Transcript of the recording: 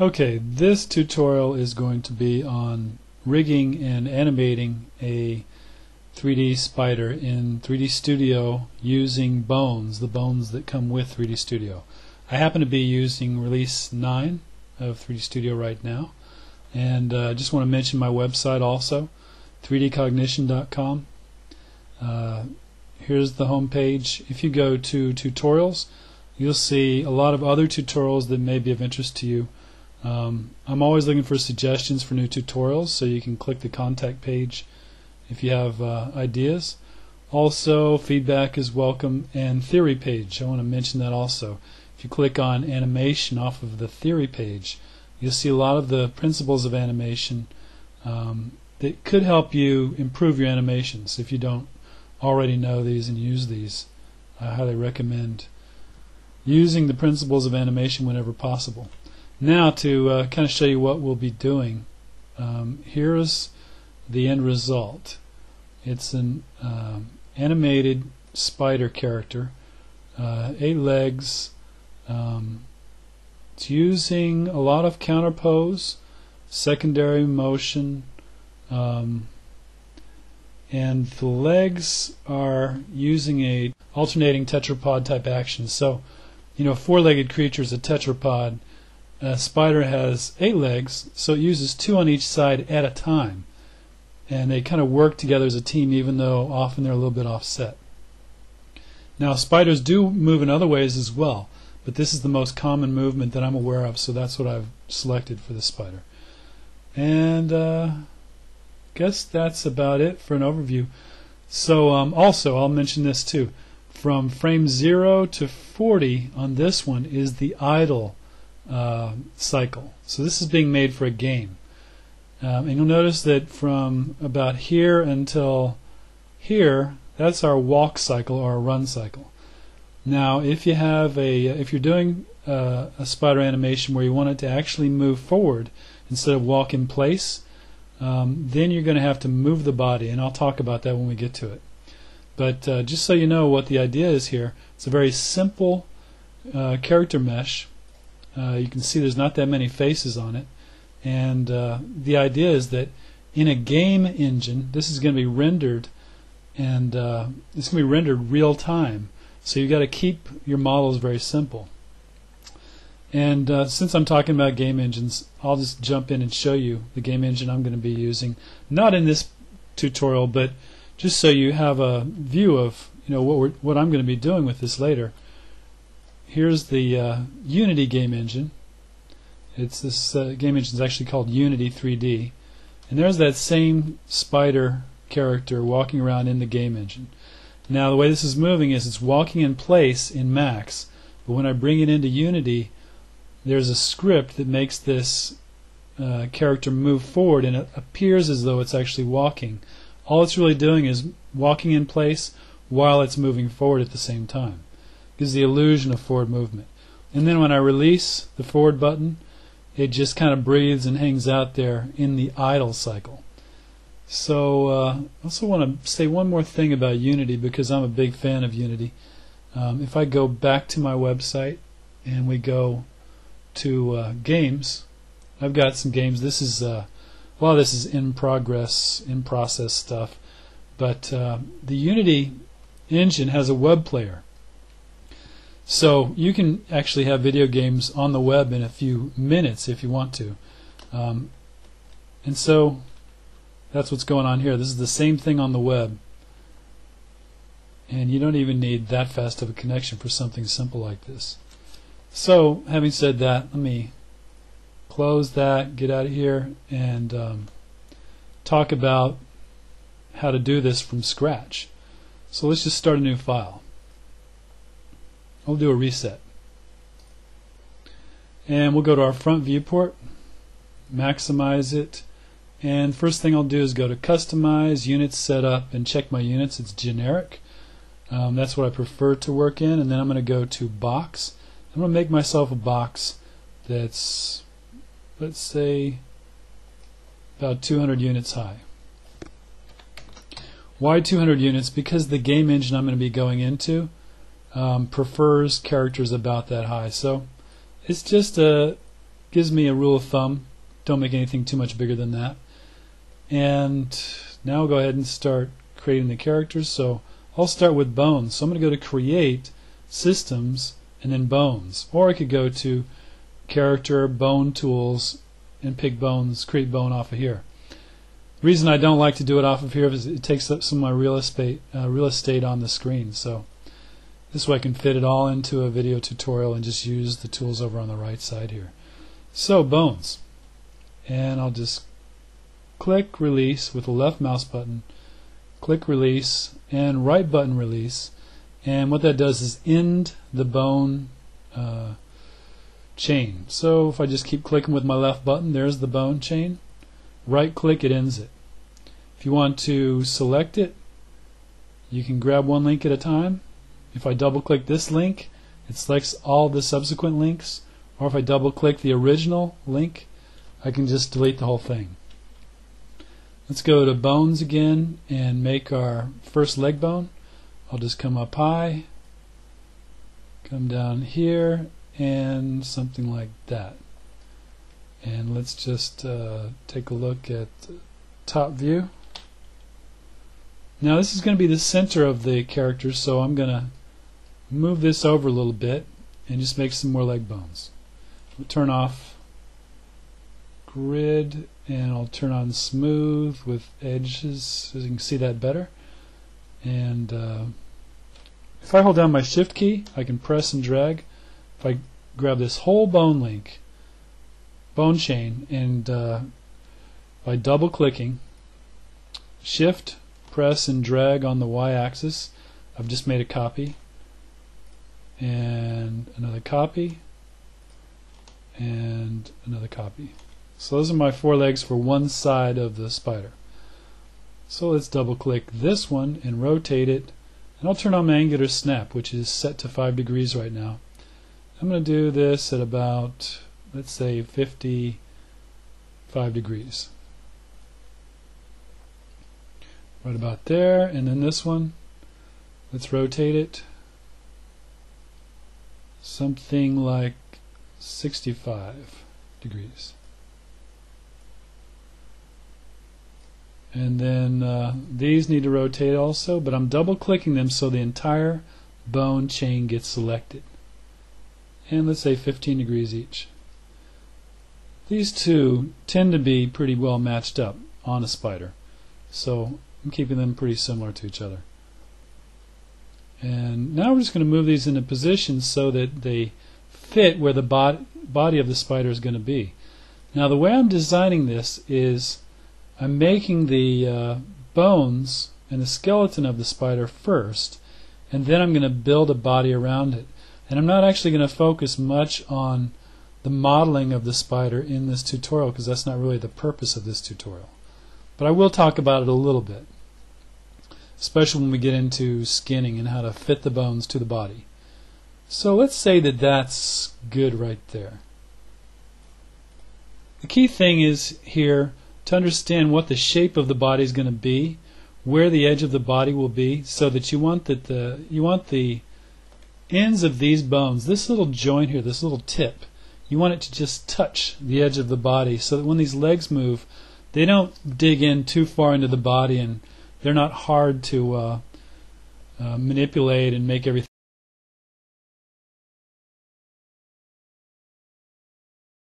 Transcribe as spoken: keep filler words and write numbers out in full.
Okay, this tutorial is going to be on rigging and animating a three D spider in three D Studio using bones, the bones that come with three D Studio. I happen to be using release nine of three D Studio right now, and I uh, just want to mention my website also, three d cognition dot com. Uh, here's the home page. If you go to tutorials, you'll see a lot of other tutorials that may be of interest to you. Um, I'm always looking for suggestions for new tutorials, so you can click the contact page if you have uh, ideas. Also, feedback is welcome, and theory page, I want to mention that also. If you click on animation off of the theory page, you'll see a lot of the principles of animation um, that could help you improve your animations. If you don't already know these and use these, I highly recommend using the principles of animation whenever possible. Now to uh, kind of show you what we'll be doing, um, here's the end result. It's an um, animated spider character, uh, eight legs. Um, it's using a lot of counterpose, secondary motion, um, and the legs are using a alternating tetrapod type action. So, you know, a four-legged creature is a tetrapod. A spider has eight legs, so it uses two on each side at a time, and they kind of work together as a team, even though often they're a little bit offset. Now, spiders do move in other ways as well, but this is the most common movement that I'm aware of, so that's what I've selected for this spider. And uh, I guess that's about it for an overview. So um, also, I'll mention this too, from frame zero to forty on this one is the idle Uh, cycle. So this is being made for a game. Um, and you'll notice that from about here until here, that's our walk cycle or our run cycle. Now, if you have a, if you're doing uh, a spider animation where you want it to actually move forward instead of walk in place, um, then you're going to have to move the body, and I'll talk about that when we get to it. But uh, just so you know what the idea is here, it's a very simple uh, character mesh. Uh, you can see there's not that many faces on it, and uh, the idea is that in a game engine this is going to be rendered, and uh, it's going to be rendered real time, so you've got to keep your models very simple. And uh, since I'm talking about game engines, I'll just jump in and show you the game engine I'm going to be using, not in this tutorial, but just so you have a view of, you know, what we're, what I'm going to be doing with this later. Here's the uh, Unity game engine. It's this uh, game engine is actually called Unity three D, and there's that same spider character walking around in the game engine. Now the way this is moving is it's walking in place in Max, but when I bring it into Unity, there's a script that makes this uh, character move forward, and it appears as though it's actually walking. All it's really doing is walking in place while it's moving forward at the same time. Gives the illusion of forward movement. And then when I release the forward button, it just kind of breathes and hangs out there in the idle cycle. So I uh, also want to say one more thing about Unity, because I'm a big fan of Unity. Um, if I go back to my website and we go to uh, games, I've got some games. This is uh, a lot of this is in progress, in process stuff, but uh, the Unity engine has a web player. So you can actually have video games on the web in a few minutes if you want to. Um, and so that's what's going on here. This is the same thing on the web. And you don't even need that fast of a connection for something simple like this. So having said that, let me close that, get out of here, and um, talk about how to do this from scratch. So let's just start a new file. We'll do a reset, and we'll go to our front viewport, maximize it, and first thing I'll do is go to customize, units setup, and check my units. It's generic. Um, that's what I prefer to work in, and then I'm going to go to box. I'm going to make myself a box that's, let's say, about two hundred units high. Why two hundred units? Because the game engine I'm going to be going into Um, prefers characters about that high, so it's just a gives me a rule of thumb. Don't make anything too much bigger than that. And now I'll go ahead and start creating the characters. So I'll start with bones. So I'm going to go to Create, Systems, and then Bones. Or I could go to Character, Bone Tools, and pick bones, create bone off of here. The reason I don't like to do it off of here is it takes up some of my real estate, uh, real estate on the screen. So this way I can fit it all into a video tutorial and just use the tools over on the right side here. So bones. And I'll just click release with the left mouse button, click release, and right button release. And what that does is end the bone uh, chain. So if I just keep clicking with my left button, there's the bone chain. Right click, it ends it. If you want to select it, you can grab one link at a time. If I double click this link, it selects all the subsequent links, or if I double click the original link, I can just delete the whole thing. Let's go to bones again and make our first leg bone. I'll just come up high, come down here, and something like that. And let's just uh, take a look at top view. Now this is going to be the center of the character, so I'm going to move this over a little bit and just make some more leg bones. We'll turn off grid and I'll turn on smooth with edges so you can see that better. And uh, if I hold down my shift key, I can press and drag. If I grab this whole bone link, bone chain, and uh, by double clicking shift, press and drag on the Y axis, I've just made a copy and another copy and another copy. So those are my four legs for one side of the spider. So let's double click this one and rotate it, and I'll turn on my angular snap, which is set to five degrees right now. I'm going to do this at about, let's say, fifty-five degrees. Right about there, and then this one, let's rotate it something like sixty-five degrees. And then uh, these need to rotate also, but I'm double clicking them so the entire bone chain gets selected. And let's say fifteen degrees each. These two tend to be pretty well matched up on a spider, so I'm keeping them pretty similar to each other. And now we're just going to move these into position so that they fit where the bod body of the spider is going to be. Now the way I'm designing this is I'm making the uh, bones and the skeleton of the spider first, and then I'm going to build a body around it. And I'm not actually going to focus much on the modeling of the spider in this tutorial because that's not really the purpose of this tutorial. But I will talk about it a little bit, especially when we get into skinning and how to fit the bones to the body. So let's say that that's good right there. The key thing is here to understand what the shape of the body is going to be, where the edge of the body will be, so that you want that the you want the ends of these bones, this little joint here, this little tip, you want it to just touch the edge of the body so that when these legs move, they don't dig in too far into the body and they're not hard to uh, uh, manipulate and make everything